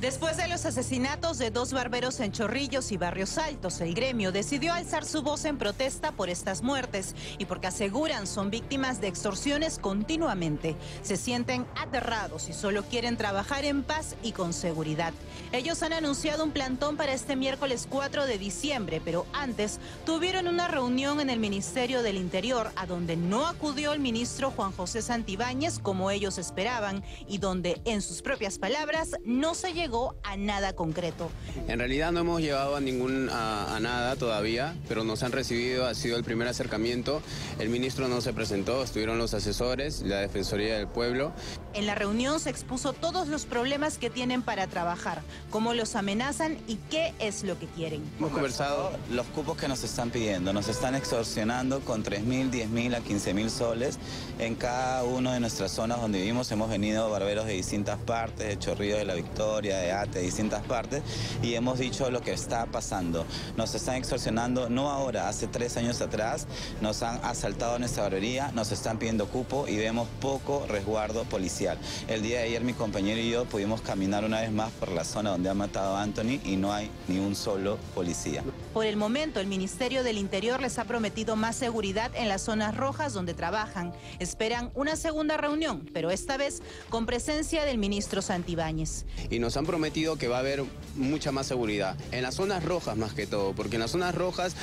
Después de los asesinatos de dos barberos en Chorrillos y Barrios Altos, el gremio decidió alzar su voz en protesta por estas muertes y porque aseguran son víctimas de extorsiones continuamente. Se sienten aterrados y solo quieren trabajar en paz y con seguridad. Ellos han anunciado un plantón para este miércoles 4 de diciembre, pero antes tuvieron una reunión en el Ministerio del Interior, a donde no acudió el ministro Juan José Santiváñez como ellos esperaban y donde, en sus propias palabras, no se llegó a nada concreto. En realidad no hemos llegado a nada todavía, pero nos han recibido, ha sido el primer acercamiento. El ministro no se presentó, estuvieron los asesores, la Defensoría del Pueblo. En la reunión se expuso todos los problemas que tienen para trabajar, cómo los amenazan y qué es lo que quieren. Hemos conversado los cupos que nos están pidiendo, nos están extorsionando con 3.000, 10.000 a 15.000 soles en cada una de nuestras zonas donde vivimos. Hemos venido barberos de distintas partes, de Chorrillos, de la Victoria, de Ate, distintas partes, y hemos dicho lo que está pasando. Nos están extorsionando, no ahora, hace 3 años atrás, nos han asaltado nuestra barbería, nos están pidiendo cupo y vemos poco resguardo policial. El día de ayer mi compañero y yo pudimos caminar una vez más por la zona donde ha matado a Anthony y no hay ni un solo policía. Por el momento, el Ministerio del Interior les ha prometido más seguridad en las zonas rojas donde trabajan. Esperan una segunda reunión, pero esta vez con presencia del ministro Santiváñez. Y nos han prometido que va a haber mucha más seguridad, en las zonas rojas más que todo, porque en las zonas rojas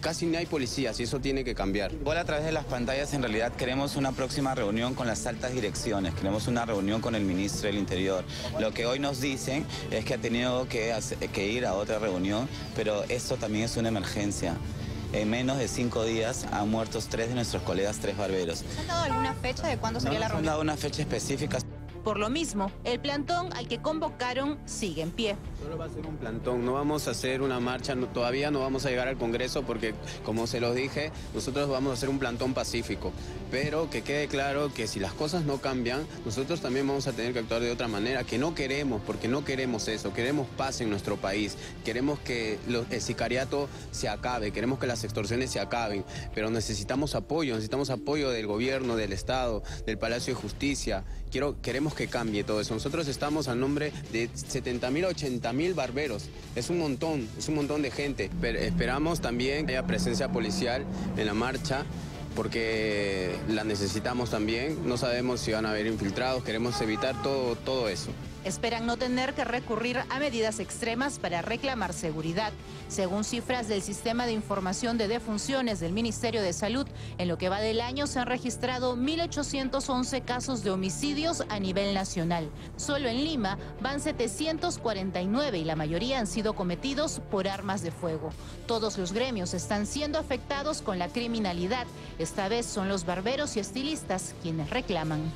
casi no hay policías y eso tiene que cambiar. Hola, a través de las pantallas en realidad queremos una próxima reunión con las altas direcciones, queremos una reunión con el ministro del Interior. Lo que hoy nos dicen es que ha tenido que ir a otra reunión, pero esto también es una emergencia. En menos de 5 días han muerto 3 de nuestros colegas, 3 barberos. ¿Nos han dado alguna fecha de cuándo sería la reunión? No nos han dado una fecha específica. Por lo mismo, el plantón al que convocaron sigue en pie. Solo va a ser un plantón, no vamos a hacer una marcha, no, todavía no vamos a llegar al Congreso porque, como se los dije, nosotros vamos a hacer un plantón pacífico. Pero que quede claro que si las cosas no cambian, nosotros también vamos a tener que actuar de otra manera, que no queremos, porque no queremos eso, queremos paz en nuestro país, queremos que el sicariato se acabe, queremos que las extorsiones se acaben, pero necesitamos apoyo del gobierno, del Estado, del Palacio de Justicia. Queremos que cambie todo eso. Nosotros estamos a nombre de 70.000, 80.000 barberos. Es un montón de gente. Pero esperamos también que haya presencia policial en la marcha, porque la necesitamos también. No sabemos si van a haber infiltrados, queremos evitar todo eso. Esperan no tener que recurrir a medidas extremas para reclamar seguridad. Según cifras del Sistema de Información de Defunciones del Ministerio de Salud, en lo que va del año se han registrado 1.811 casos de homicidios a nivel nacional. Solo en Lima van 749 y la mayoría han sido cometidos por armas de fuego. Todos los gremios están siendo afectados con la criminalidad. Esta vez son los barberos y estilistas quienes reclaman.